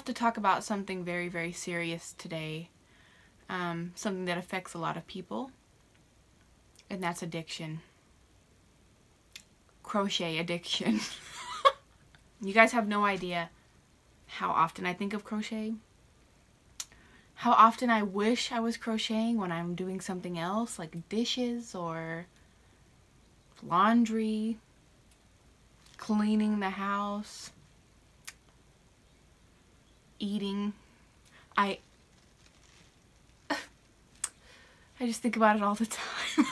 have to talk about something very, very serious today. Something that affects a lot of people. And that's addiction. Crochet addiction. You guys have no idea how often I think of crochet. How often I wish I was crocheting when I'm doing something else, like dishes or laundry, cleaning the house, eating. I just think about it all the time.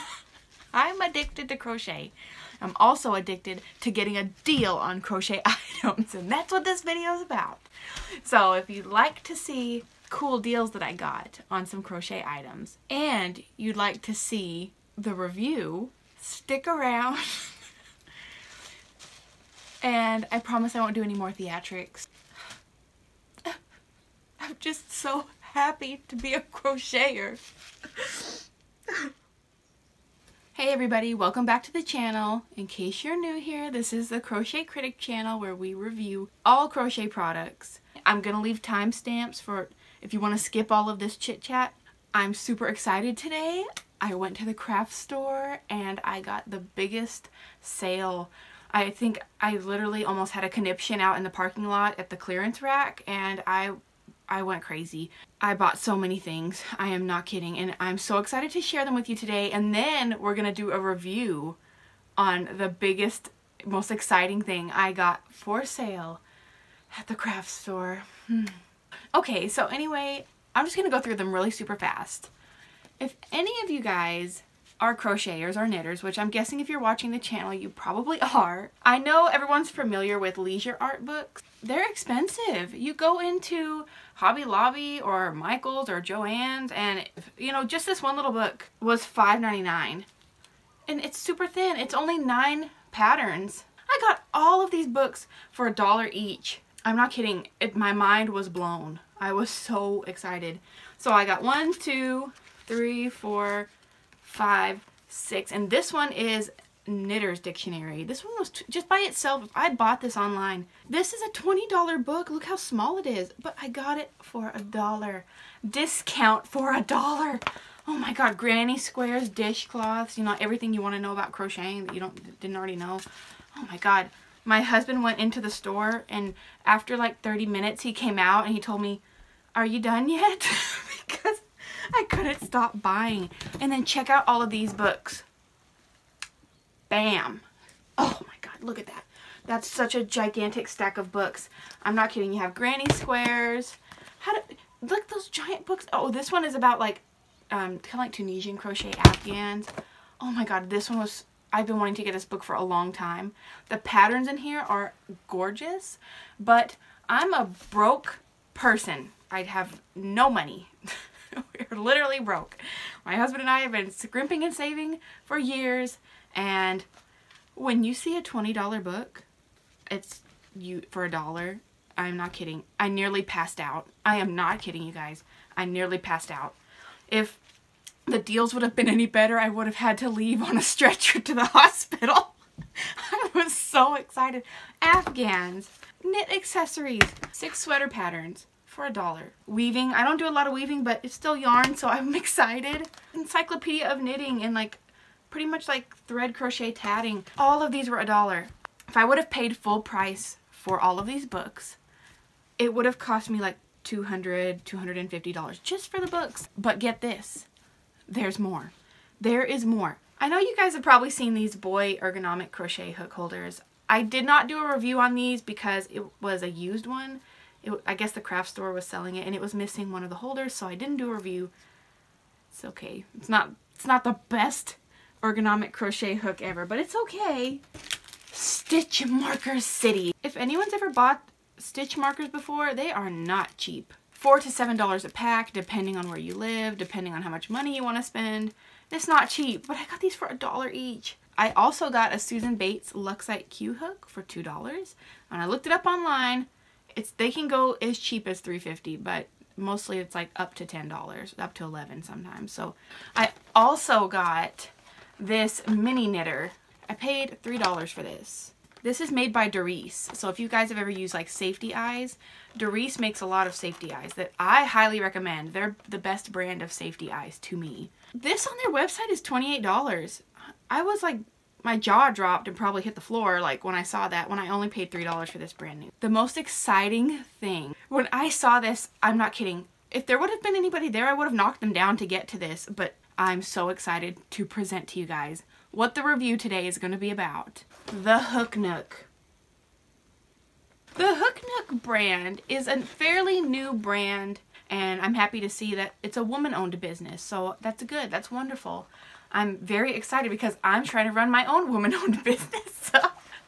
I'm addicted to crochet. I'm also addicted to getting a deal on crochet items, and that's what this video is about. So if you'd like to see cool deals that I got on some crochet items, and you'd like to see the review, stick around. And I promise I won't do any more theatrics. I'm just so happy to be a crocheter. Hey everybody, welcome back to the channel. In case you're new here, this is the Crochet Critic channel where we review all crochet products. I'm gonna leave timestamps for if you want to skip all of this chit chat. I'm super excited today. I went to the craft store and I got the biggest sale. I think I literally almost had a conniption out in the parking lot at the clearance rack, and I went crazy. I bought so many things. I am not kidding, and I'm so excited to share them with you today, and then we're gonna do a review on the biggest, most exciting thing I got for sale at the craft store. Okay, so anyway, I'm just gonna go through them really super fast. If any of you guys are crocheters or knitters, which I'm guessing if you're watching the channel you probably are, I know everyone's familiar with leisure art books. They're expensive. You go into Hobby Lobby or Michaels or Joann's, and you know, just this one little book was $5.99, and it's super thin. It's only 9 patterns. I got all of these books for $1 each. I'm not kidding. My mind was blown. I was so excited. So I got 1, 2, 3, 4, 5, 6, and this one is Knitter's Dictionary. This one was just by itself. I bought this online. This is a $20 book. Look how small it is, but I got it for $1. Discount for $1. Oh my god. Granny squares, dishcloths, you know, everything you want to know about crocheting that you didn't already know. Oh my god. My husband went into the store, and after like 30 minutes he came out and he told me, "Are you done yet?" Because I couldn't stop buying. And then check out all of these books. Bam. Oh my god, look at that. That's such a gigantic stack of books. I'm not kidding. You have granny squares. Look at those giant books. Oh, this one is about like kind of like Tunisian crochet, Afghans. Oh my god, this one was, I've been wanting to get this book for a long time. The patterns in here are gorgeous, but I'm a broke person. I'd have no money. We're literally broke. My husband and I have been scrimping and saving for years, and when you see a $20 book, it's you for $1. I'm not kidding. I nearly passed out. I am not kidding, you guys. I nearly passed out. If the deals would have been any better, I would have had to leave on a stretcher to the hospital. I was so excited. Afghans, knit accessories, 6 sweater patterns for $1. Weaving. I don't do a lot of weaving, but it's still yarn, so I'm excited. Encyclopedia of knitting and like pretty much like thread crochet tatting. All of these were $1. If I would have paid full price for all of these books, it would have cost me like $200, $250 just for the books. But get this. There's more. There is more. I know you guys have probably seen these Boy Ergonomic Crochet Hook Holders. I did not do a review on these because it was a used one. I guess the craft store was selling it, and it was missing one of the holders, so I didn't do a review. It's okay. It's not the best ergonomic crochet hook ever, but it's okay. Stitch Marker City. If anyone's ever bought stitch markers before, they are not cheap. $4 to $7 a pack, depending on where you live, depending on how much money you want to spend. It's not cheap, but I got these for $1 each. I also got a Susan Bates Luxite Q hook for $2, and I looked it up online. They can go as cheap as $3.50, but mostly it's like up to $10, up to $11 sometimes. So I also got this mini knitter. I paid $3 for this. This is made by Darice. So if you guys have ever used like safety eyes, Darice makes a lot of safety eyes that I highly recommend. They're the best brand of safety eyes to me. This on their website is $28. I was like, my jaw dropped and probably hit the floor like when I saw that, when I only paid $3 for this brand new. The most exciting thing, when I saw this, I'm not kidding, if there would have been anybody there, I would have knocked them down to get to this, but I'm so excited to present to you guys what the review today is going to be about. The Hook Nook. The Hook Nook brand is a fairly new brand, and I'm happy to see that it's a woman-owned business, so that's good, that's wonderful. I'm very excited because I'm trying to run my own woman-owned business, so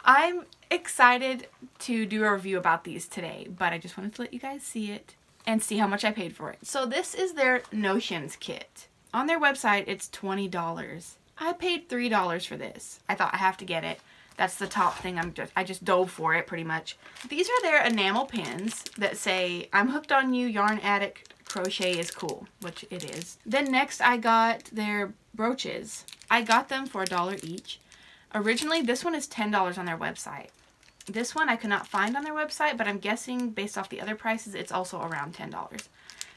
I'm excited to do a review about these today, but I just wanted to let you guys see it and see how much I paid for it. So this is their Notions kit. On their website, it's $20. I paid $3 for this. I thought I have to get it. That's the top thing. I just dove for it pretty much. These are their enamel pins that say, "I'm hooked on you, yarn addict, crochet is cool," which it is. Then next I got their brooches. I got them for $1 each. Originally, this one is $10 on their website. This one I could not find on their website, but I'm guessing based off the other prices, it's also around $10.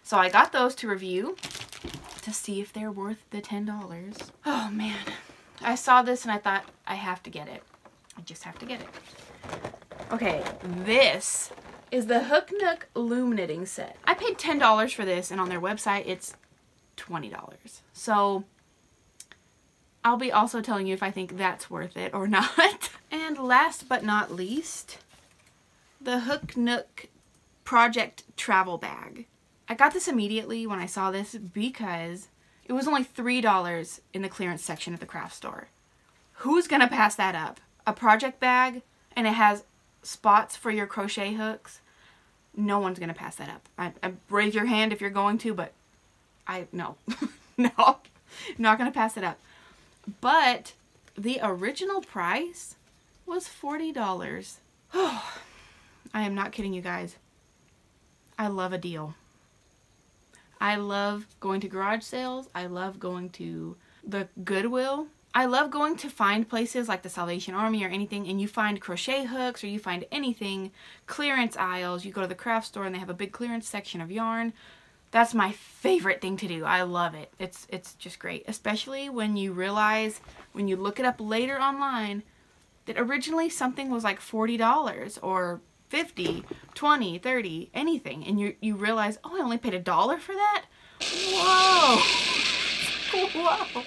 So I got those to review to see if they're worth the $10. Oh man, I saw this and I thought I have to get it. I just have to get it. Okay, this is the Hook Nook Loom Knitting Set. I paid $10 for this, and on their website it's $20. So I'll be also telling you if I think that's worth it or not. And last but not least, the Hook Nook Project Travel Bag. I got this immediately when I saw this because it was only $3 in the clearance section at the craft store. Who's gonna pass that up? A project bag, and it has spots for your crochet hooks. No one's gonna pass that up. I raise your hand if you're going to, but no, not gonna pass it up. But the original price was $40. Oh, I am not kidding you guys. I love a deal. I love going to garage sales. I love going to the Goodwill. I love going to find places like the Salvation Army or anything, and you find crochet hooks or you find anything, clearance aisles. You go to the craft store and they have a big clearance section of yarn. That's my favorite thing to do. I love it. It's just great, especially when you realize, when you look it up later online, that originally something was like $40 or $50, $20, $30, anything, and you realize, oh, I only paid $1 for that? Whoa! Whoa!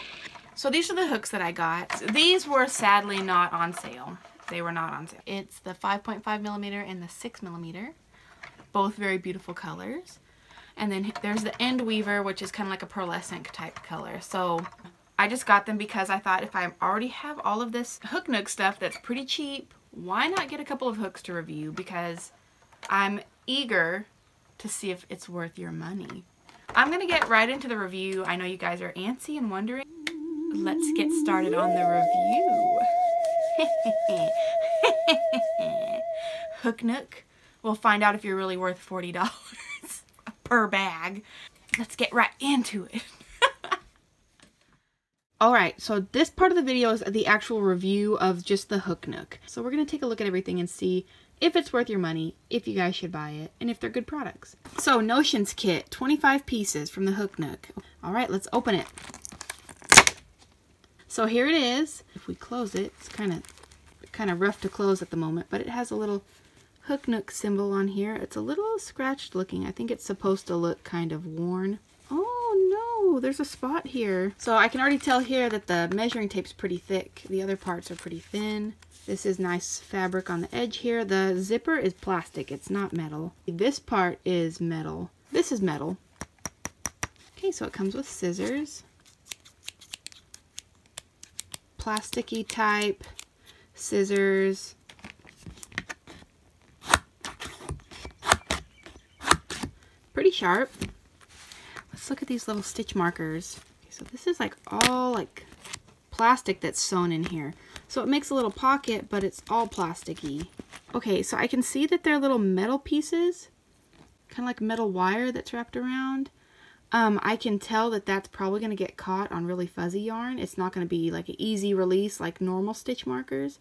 So these are the hooks that I got. These were sadly not on sale. They were not on sale. It's the 5.5mm and the 6mm. Both very beautiful colors. And then there's the end weaver, which is kind of like a pearlescent type color. So I just got them because I thought if I already have all of this Hook Nook stuff that's pretty cheap, why not get a couple of hooks to review, because I'm eager to see if it's worth your money. I'm gonna get right into the review. I know you guys are antsy and wondering. Let's get started on the review. Hook Nook. We'll find out if you're really worth $40 per bag. Let's get right into it. Alright, so this part of the video is the actual review of just the Hook Nook. So we're going to take a look at everything and see if it's worth your money, if you guys should buy it, and if they're good products. So Notions Kit, 25 pieces from the Hook Nook. Alright, let's open it. So here it is. If we close it, it's kind of rough to close at the moment, but it has a little Hook Nook symbol on here. It's a little scratched looking. I think it's supposed to look kind of worn. Oh, there's a spot here. So I can already tell here that the measuring tape's pretty thick. The other parts are pretty thin. This is nice fabric on the edge here. The zipper is plastic, it's not metal. This part is metal. This is metal. Okay, so it comes with scissors. Plasticky type, scissors. Pretty sharp. Look at these little stitch markers. Okay, so this is like all like plastic that's sewn in here, so it makes a little pocket, but it's all plasticky. Okay, so I can see that they're little metal pieces, kind of like metal wire that's wrapped around. I can tell that that's probably going to get caught on really fuzzy yarn. It's not going to be like an easy release like normal stitch markers.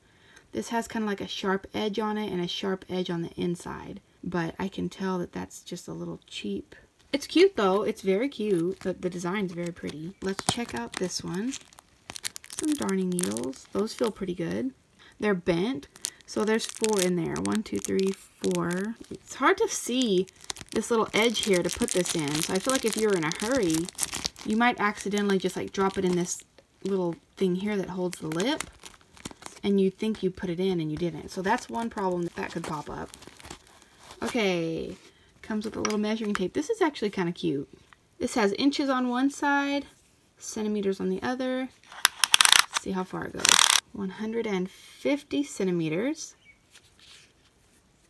This has kind of like a sharp edge on it and a sharp edge on the inside, but I can tell that that's just a little cheap. It's cute though. It's very cute. The design's very pretty. Let's check out this one. Some darning needles. Those feel pretty good. They're bent. So there's four in there. 1, 2, 3, 4. It's hard to see this little edge here to put this in. So I feel like if you're in a hurry, you might accidentally just like drop it in this little thing here that holds the lip, and you think you put it in and you didn't. So that's one problem that could pop up. Okay, comes with a little measuring tape. This is actually kind of cute. This has inches on one side, centimeters on the other. Let's see how far it goes. 150 centimeters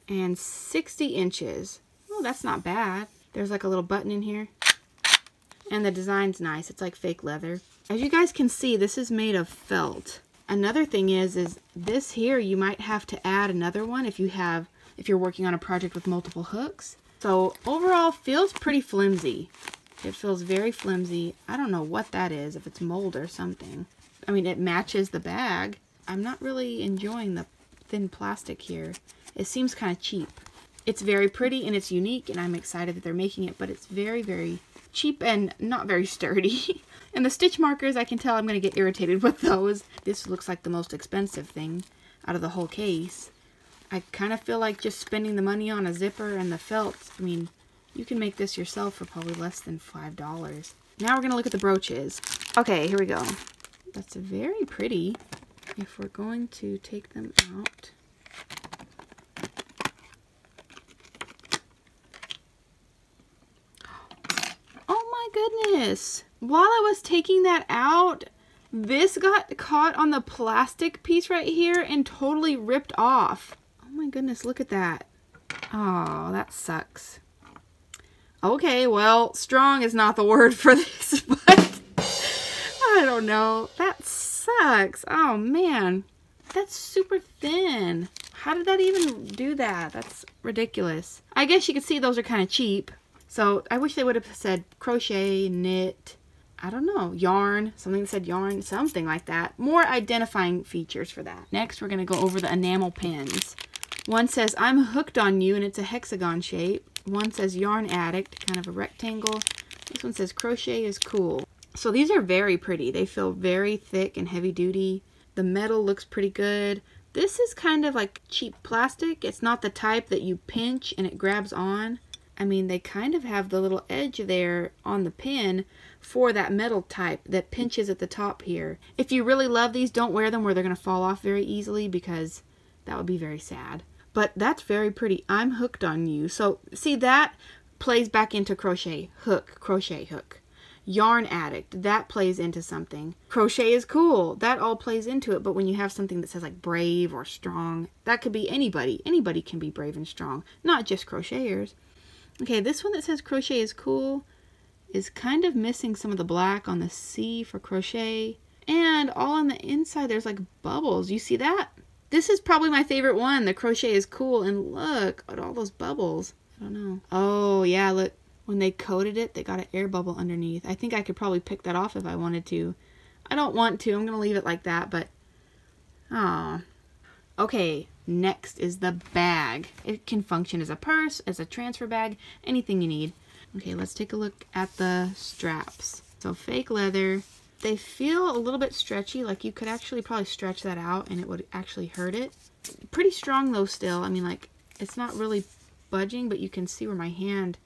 and 60 inches. Oh, that's not bad. There's like a little button in here. And the design's nice. It's like fake leather. As you guys can see, this is made of felt. Another thing is this here, you might have to add another one if you're working on a project with multiple hooks. So overall, feels pretty flimsy. It feels very flimsy. I don't know what that is, if it's mold or something. I mean, it matches the bag. I'm not really enjoying the thin plastic here. It seems kind of cheap. It's very pretty and it's unique, and I'm excited that they're making it, but it's very, very cheap and not very sturdy. And the stitch markers, I can tell I'm going to get irritated with those. This looks like the most expensive thing out of the whole case. I kind of feel like just spending the money on a zipper and the felt. I mean, you can make this yourself for probably less than $5. Now we're going to look at the brooches. Okay, here we go. That's very pretty. If we're going to take them out. Goodness, while I was taking that out, this got caught on the plastic piece right here and totally ripped off. Oh my goodness, look at that. Oh, that sucks. Okay, well, strong is not the word for this, but I don't know. That sucks. Oh man, that's super thin. How did that even do that? That's ridiculous. I guess you can see those are kind of cheap. So I wish they would have said crochet, knit, I don't know, yarn, something that said yarn, something like that. More identifying features for that. Next, we're going to go over the enamel pins. One says, I'm hooked on you, and it's a hexagon shape. One says, yarn addict, kind of a rectangle. This one says, crochet is cool. So these are very pretty. They feel very thick and heavy duty. The metal looks pretty good. This is kind of like cheap plastic. It's not the type that you pinch and it grabs on. I mean, they kind of have the little edge there on the pin for that metal type that pinches at the top here. If you really love these, don't wear them where they're going to fall off very easily, because that would be very sad. But that's very pretty. I'm hooked on you. So see, that plays back into crochet, hook. Yarn addict, that plays into something. Crochet is cool, that all plays into it. But when you have something that says like brave or strong, that could be anybody. Anybody can be brave and strong, not just crocheters. Okay, this one that says crochet is cool is kind of missing some of the black on the C for crochet. And all on the inside, there's like bubbles. You see that? This is probably my favorite one. The crochet is cool. And look at all those bubbles. I don't know. Oh, yeah, look. When they coated it, they got an air bubble underneath. I think I could probably pick that off if I wanted to. I don't want to. I'm going to leave it like that, but... Aw. Okay. Next is the bag. It can function as a purse, as a transfer bag, anything you need. Okay, let's take a look at the straps. So fake leather. They feel a little bit stretchy, like you could actually probably stretch that out and it would actually hurt it. Pretty strong though still. I mean, like, it's not really budging, but you can see where my hand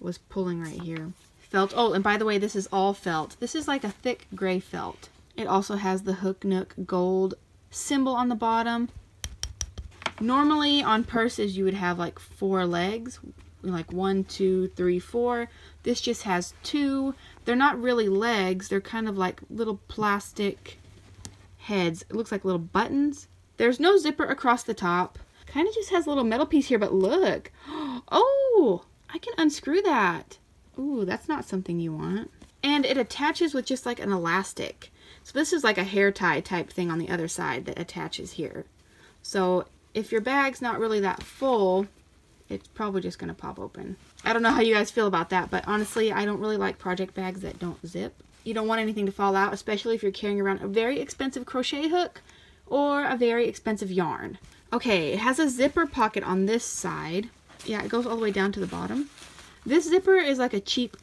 was pulling right here. Felt. Oh, and by the way, this is all felt. This is like a thick gray felt. It also has the Hook Nook gold symbol on the bottom. Normally on purses you would have like 4 legs, like 1, 2, 3, 4. This just has 2. They're not really legs, they're kind of like little plastic heads. It looks like little buttons. There's no zipper across the top. Kind of just has a little metal piece here, but look. Oh, I can unscrew that. Ooh, that's not something you want. And it attaches with just like an elastic. So this is like a hair tie type thing on the other side that attaches here. So if your bag's not really that full, it's probably just going to pop open. I don't know how you guys feel about that, but honestly, I don't really like project bags that don't zip. You don't want anything to fall out, especially if you're carrying around a very expensive crochet hook or a very expensive yarn. Okay, it has a zipper pocket on this side. Yeah, it goes all the way down to the bottom. This zipper is like a cheap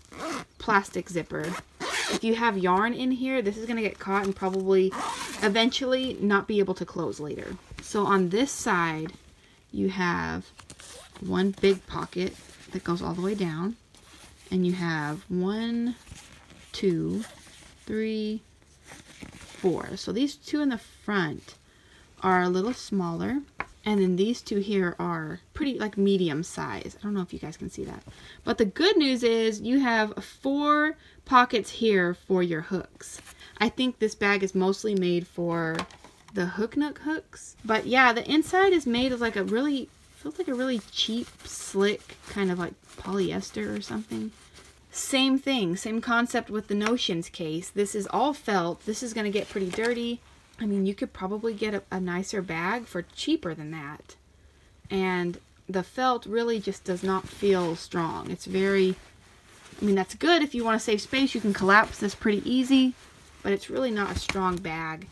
plastic zipper. If you have yarn in here, this is going to get caught and probably eventually not be able to close later. So on this side, you have one big pocket that goes all the way down. And you have 1, 2, 3, 4. So these two in the front are a little smaller. And then these two here are pretty like medium size. I don't know if you guys can see that. But the good news is you have 4 pockets here for your hooks. I think this bag is mostly made for the Hook Nook hooks. But yeah, the inside is made of like a really, feels like a really cheap, slick kind of like polyester or something. Same thing, same concept with the Notions case. This is all felt. This is going to get pretty dirty. I mean, you could probably get a nicer bag for cheaper than that. And the felt really just does not feel strong. It's very, I mean, that's good if you want to save space. You can collapse this pretty easy, but it's really not a strong bag.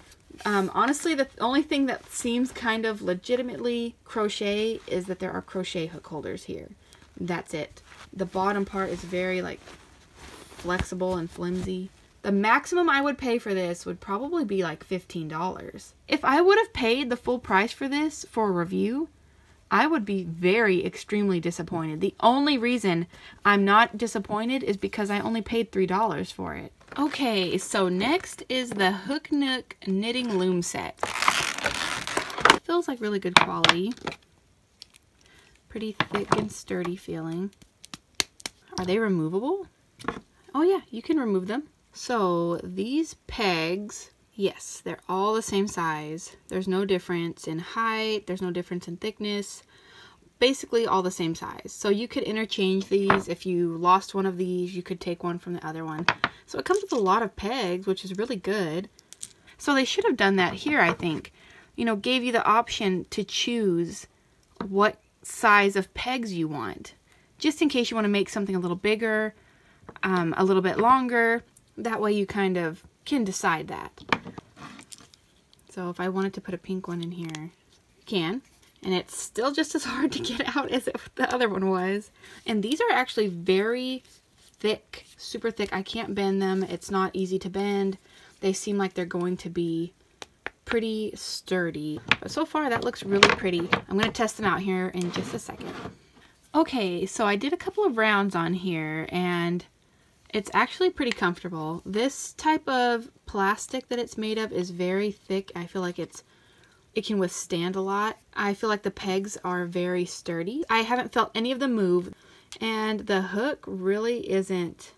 Honestly, the only thing that seems kind of legitimately crochet is that there are crochet hook holders here. That's it. The bottom part is very like flexible and flimsy. The maximum I would pay for this would probably be like $15. If I would have paid the full price for this for a review, I would be very extremely disappointed. The only reason I'm not disappointed is because I only paid $3 for it. Okay, so next is the Hook Nook Knitting Loom Set. It feels like really good quality. Pretty thick and sturdy feeling. Are they removable? Oh yeah, you can remove them. So these pegs, yes, they're all the same size. There's no difference in height. There's no difference in thickness. Basically all the same size. So you could interchange these. If you lost one of these, you could take one from the other one. So it comes with a lot of pegs, which is really good. So they should have done that here, I think. You know, gave you the option to choose what size of pegs you want. Just in case you want to make something a little bigger, a little bit longer. That way you kind of can decide that. So if I wanted to put a pink one in here, you can. And it's still just as hard to get out as the other one was. And these are actually very thick, super thick. I can't bend them. It's not easy to bend. They seem like they're going to be pretty sturdy. But so far that looks really pretty. I'm going to test them out here in just a second. Okay, so I did a couple of rounds on here and it's actually pretty comfortable. This type of plastic that it's made of is very thick. I feel like it can withstand a lot. I feel like the pegs are very sturdy. I haven't felt any of them move, and the hook really isn't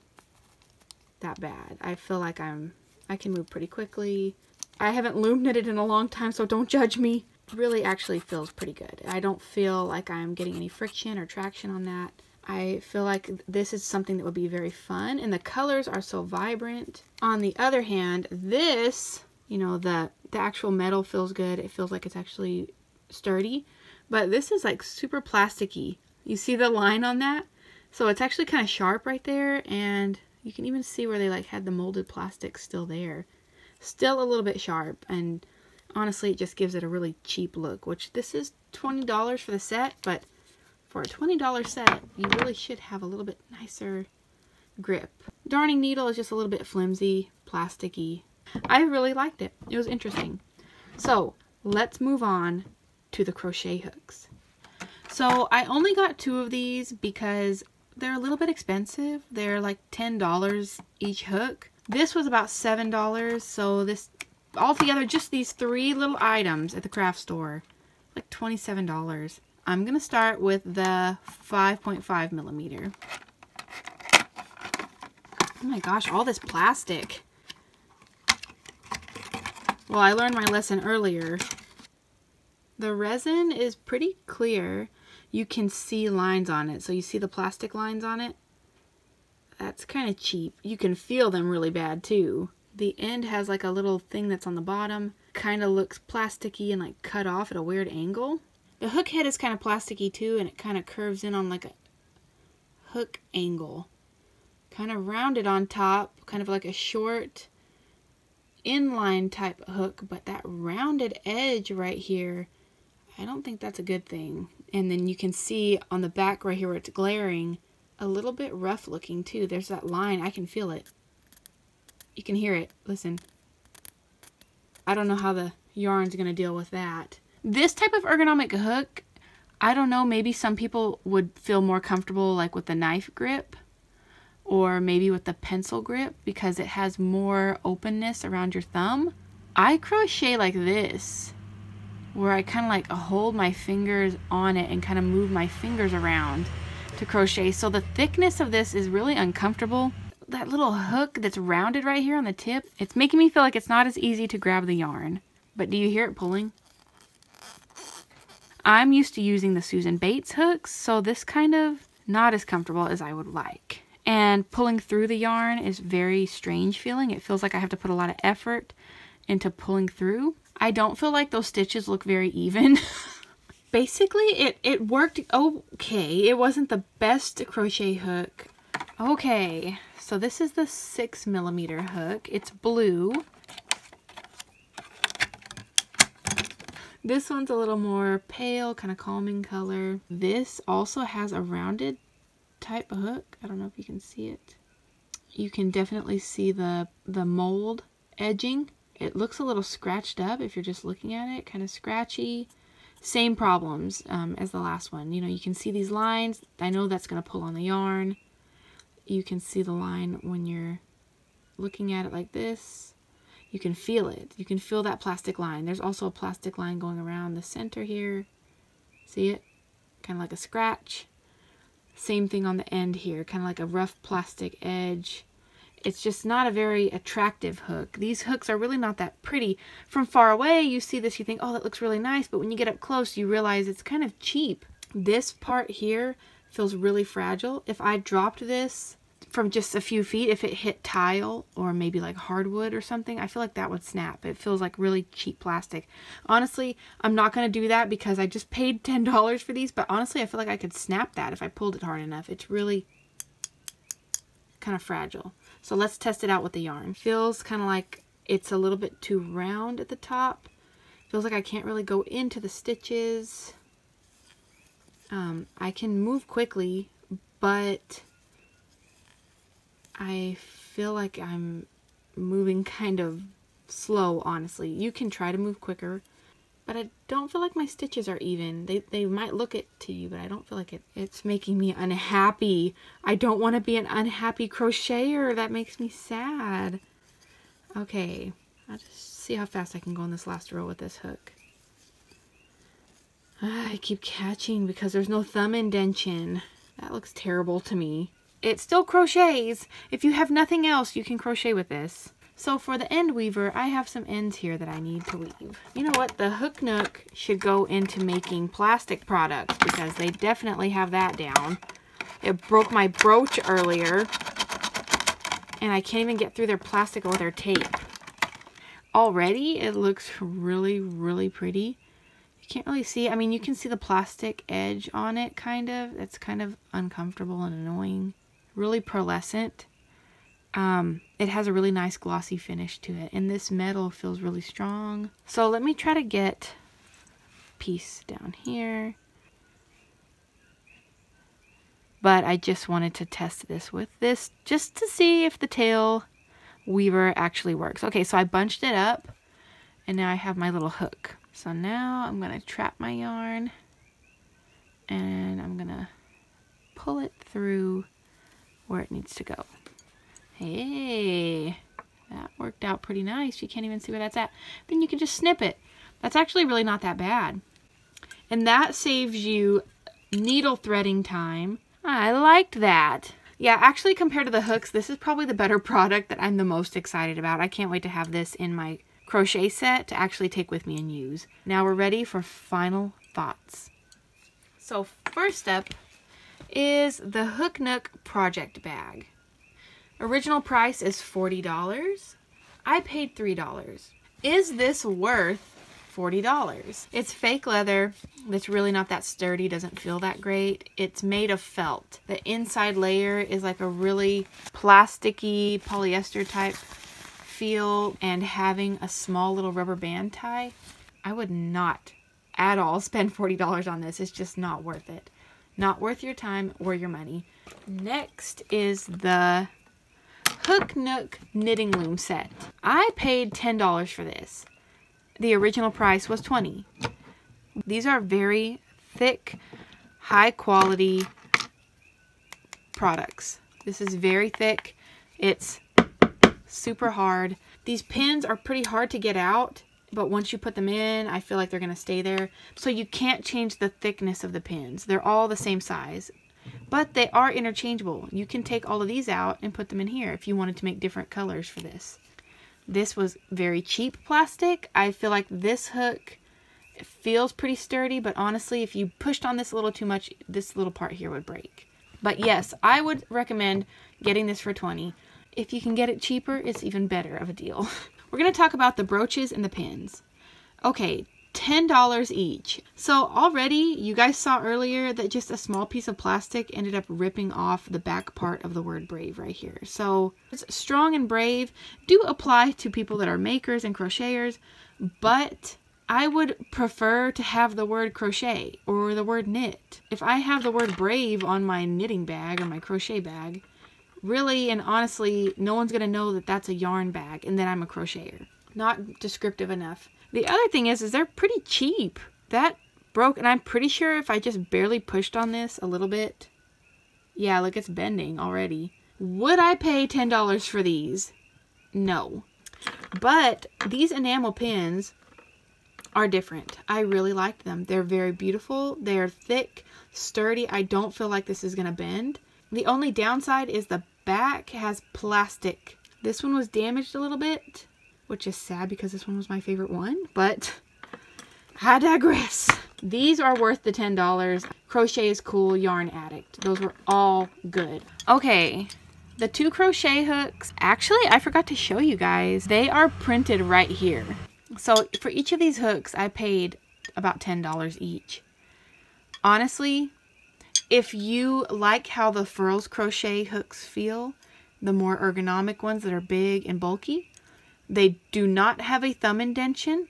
that bad. I feel like I can move pretty quickly. I haven't loom knitted in a long time, so don't judge me. It really actually feels pretty good. I don't feel like I'm getting any friction or traction on that. I feel like this is something that would be very fun, and the colors are so vibrant. On the other hand, this, you know, the actual metal feels good. It feels like it's actually sturdy, but this is like super plasticky. You see the line on that? So it's actually kind of sharp right there, and you can even see where they like had the molded plastic still there. Still a little bit sharp, and honestly, it just gives it a really cheap look, which this is $20 for the set, but for a $20 set, you really should have a little bit nicer grip. Darning needle is just a little bit flimsy, plasticky. I really liked it. It was interesting. So let's move on to the crochet hooks. So I only got 2 of these because they're a little bit expensive. They're like $10 each hook. This was about $7. So this altogether, just these 3 little items at the craft store, like $27. I'm going to start with the 5.5 millimeter. Oh my gosh, all this plastic. Well, I learned my lesson earlier. The resin is pretty clear. You can see lines on it. So you see the plastic lines on it? That's kind of cheap. You can feel them really bad too. The end has like a little thing that's on the bottom. Kind of looks plasticky and like cut off at a weird angle. The hook head is kind of plasticky too, and it kind of curves in on like a hook angle. Kind of rounded on top, kind of like a short inline type hook, but that rounded edge right here, I don't think that's a good thing. And then you can see on the back right here where it's glaring, a little bit rough looking too. There's that line, I can feel it. You can hear it, listen. I don't know how the yarn's gonna deal with that. This type of ergonomic hook, I don't know, maybe some people would feel more comfortable like with the knife grip or maybe with the pencil grip because it has more openness around your thumb. I crochet like this where I kind of like hold my fingers on it and kind of move my fingers around to crochet. So the thickness of this is really uncomfortable. That little hook that's rounded right here on the tip, it's making me feel like it's not as easy to grab the yarn. But do you hear it pulling? I'm used to using the Susan Bates hooks, so this kind of not as comfortable as I would like. And pulling through the yarn is very strange feeling. It feels like I have to put a lot of effort into pulling through. I don't feel like those stitches look very even. Basically, it worked okay. It wasn't the best crochet hook. Okay, so this is the 6mm hook. It's blue. This one's a little more pale, kind of calming color. This also has a rounded type of hook. I don't know if you can see it. You can definitely see the mold edging. It looks a little scratched up if you're just looking at it, kind of scratchy. Same problems as the last one. You know, you can see these lines. I know that's going to pull on the yarn. You can see the line when you're looking at it like this. You can feel it. You can feel that plastic line. There's also a plastic line going around the center here. See it? Kind of like a scratch. Same thing on the end here, kind of like a rough plastic edge. It's just not a very attractive hook. These hooks are really not that pretty. From far away, you see this, you think, oh, that looks really nice. But when you get up close, you realize it's kind of cheap. This part here feels really fragile. If I dropped this from just a few feet, if it hit tile or maybe like hardwood or something, I feel like that would snap. It feels like really cheap plastic. Honestly, I'm not going to do that because I just paid $10 for these, but honestly, I feel like I could snap that if I pulled it hard enough. It's really kind of fragile. So let's test it out with the yarn. Feels kind of like it's a little bit too round at the top. Feels like I can't really go into the stitches. I can move quickly, but I feel like I'm moving kind of slow, honestly. You can try to move quicker, but I don't feel like my stitches are even. They might look it to you, but I don't feel like it. It's making me unhappy. I don't want to be an unhappy crocheter. That makes me sad. Okay, I'll just see how fast I can go on this last row with this hook. I keep catching because there's no thumb indentation. That looks terrible to me. It still crochets. If you have nothing else, you can crochet with this. So for the end weaver, I have some ends here that I need to weave. You know what? The Hook Nook should go into making plastic products because they definitely have that down. It broke my brooch earlier, and I can't even get through their plastic or their tape. Already, it looks really, really pretty. You can't really see. I mean, you can see the plastic edge on it, kind of. It's kind of uncomfortable and annoying. Really pearlescent. It has a really nice glossy finish to it, and this metal feels really strong. So let me try to get a piece down here, but I just wanted to test this with this just to see if the tail weaver actually works. Okay, so I bunched it up and now I have my little hook. So now I'm gonna trap my yarn and I'm gonna pull it through where it needs to go. Hey, that worked out pretty nice. You can't even see where that's at. Then you can just snip it. That's actually really not that bad. And that saves you needle threading time. I liked that. Yeah, actually compared to the hooks, this is probably the better product that I'm the most excited about. I can't wait to have this in my crochet set to actually take with me and use. Now we're ready for final thoughts. So first up is the Hook Nook project bag. Original price is $40. I paid $3. Is this worth $40? It's fake leather that's really not that sturdy, doesn't feel that great. It's made of felt. The inside layer is like a really plasticky polyester type feel and having a small little rubber band tie, I would not at all spend $40 on this. It's just not worth it. Not worth your time or your money. Next is the Hook Nook knitting loom set. I paid $10 for this. The original price was $20. These are very thick, high quality products. This is very thick. It's super hard. These pins are pretty hard to get out, but once you put them in, I feel like they're gonna stay there. So you can't change the thickness of the pins. They're all the same size, but they are interchangeable. You can take all of these out and put them in here if you wanted to make different colors for this. This was very cheap plastic. I feel like this hook feels pretty sturdy, but honestly, if you pushed on this a little too much, this little part here would break. But yes, I would recommend getting this for $20. If you can get it cheaper, it's even better of a deal. We're going to talk about the brooches and the pins. Okay, $10 each. So already, you guys saw earlier that just a small piece of plastic ended up ripping off the back part of the word brave right here. So strong and brave do apply to people that are makers and crocheters, but I would prefer to have the word crochet or the word knit. If I have the word brave on my knitting bag or my crochet bag, really and honestly, no one's going to know that that's a yarn bag and that I'm a crocheter. Not descriptive enough. The other thing is they're pretty cheap. That broke, and I'm pretty sure if I just barely pushed on this a little bit. Yeah, look, it's bending already. Would I pay $10 for these? No. But these enamel pins are different. I really like them. They're very beautiful. They're thick, sturdy. I don't feel like this is going to bend. The only downside is the back has plastic. This one was damaged a little bit, which is sad because this one was my favorite one, but I digress. These are worth the $10. Crochet is cool, Yarn Addict. Those were all good. Okay, the two crochet hooks. Actually, I forgot to show you guys. They are printed right here. So for each of these hooks, I paid about $10 each. Honestly, if you like how the Furls crochet hooks feel, the more ergonomic ones that are big and bulky, they do not have a thumb indentation,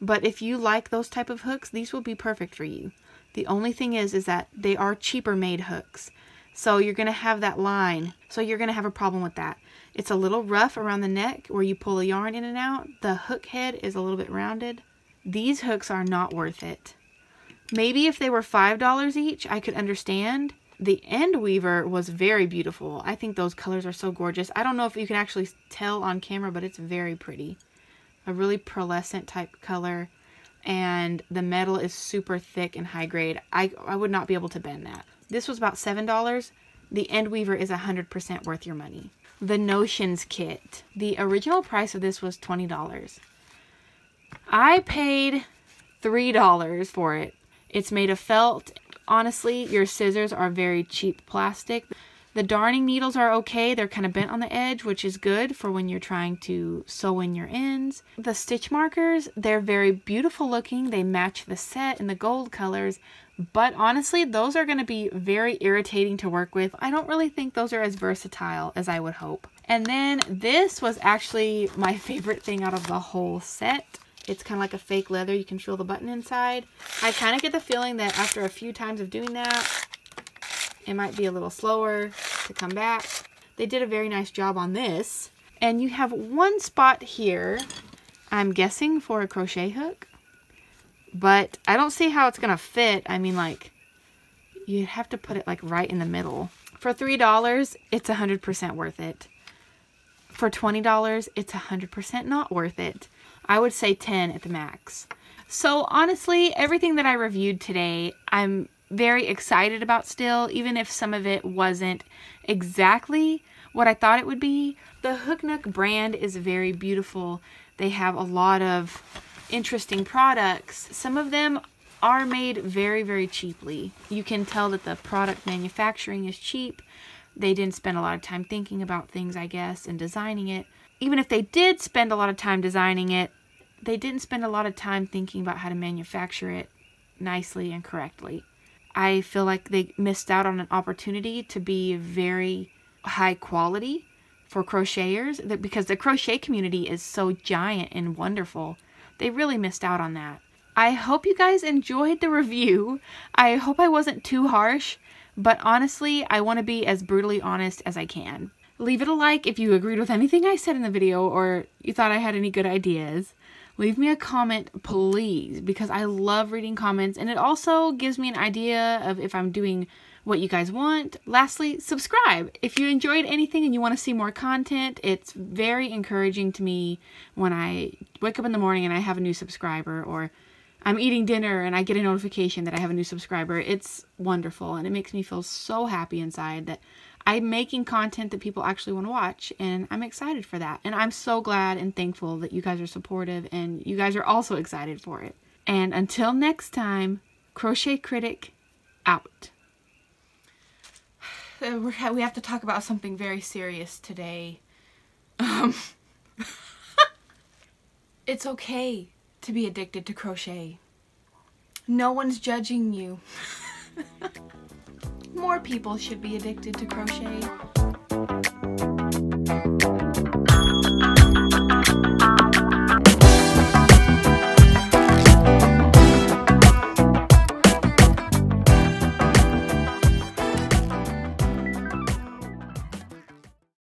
but if you like those type of hooks, these will be perfect for you. The only thing is that they are cheaper made hooks, so you're going to have that line, so you're going to have a problem with that. It's a little rough around the neck where you pull the yarn in and out. The hook head is a little bit rounded. These hooks are not worth it. Maybe if they were $5 each, I could understand. The end weaver was very beautiful. I think those colors are so gorgeous. I don't know if you can actually tell on camera, but it's very pretty. A really pearlescent type color. And the metal is super thick and high grade. I would not be able to bend that. This was about $7. The end weaver is 100% worth your money. The Notions kit. The original price of this was $20. I paid $3 for it. It's made of felt. Honestly, your scissors are very cheap plastic. The darning needles are okay. They're kind of bent on the edge, which is good for when you're trying to sew in your ends. The stitch markers, they're very beautiful looking. They match the set and the gold colors, but honestly, those are going to be very irritating to work with. I don't really think those are as versatile as I would hope. And then this was actually my favorite thing out of the whole set. It's kind of like a fake leather. You can feel the button inside. I kind of get the feeling that after a few times of doing that, it might be a little slower to come back. They did a very nice job on this. And you have one spot here, I'm guessing for a crochet hook, but I don't see how it's gonna fit. I mean, like, you'd have to put it like right in the middle. For $3, it's 100% worth it. For $20, it's 100% not worth it. I would say 10 at the max. So honestly, everything that I reviewed today, I'm very excited about still, even if some of it wasn't exactly what I thought it would be. The Hook Nook brand is very beautiful. They have a lot of interesting products. Some of them are made very, very cheaply. You can tell that the product manufacturing is cheap. They didn't spend a lot of time thinking about things, I guess, and designing it. Even if they did spend a lot of time designing it, they didn't spend a lot of time thinking about how to manufacture it nicely and correctly. I feel like they missed out on an opportunity to be very high quality for crocheters, that because the crochet community is so giant and wonderful. They really missed out on that. I hope you guys enjoyed the review. I hope I wasn't too harsh, but honestly, I want to be as brutally honest as I can. Leave it a like if you agreed with anything I said in the video or you thought I had any good ideas. Leave me a comment, please, because I love reading comments, and it also gives me an idea of if I'm doing what you guys want. Lastly, subscribe. If you enjoyed anything and you want to see more content, it's very encouraging to me when I wake up in the morning and I have a new subscriber, or I'm eating dinner and I get a notification that I have a new subscriber. It's wonderful, and it makes me feel so happy inside that I'm making content that people actually want to watch, and I'm excited for that. And I'm so glad and thankful that you guys are supportive and you guys are also excited for it. And until next time, Crochet Critic out. We have to talk about something very serious today. It's okay to be addicted to crochet. No one's judging you. More people should be addicted to crochet.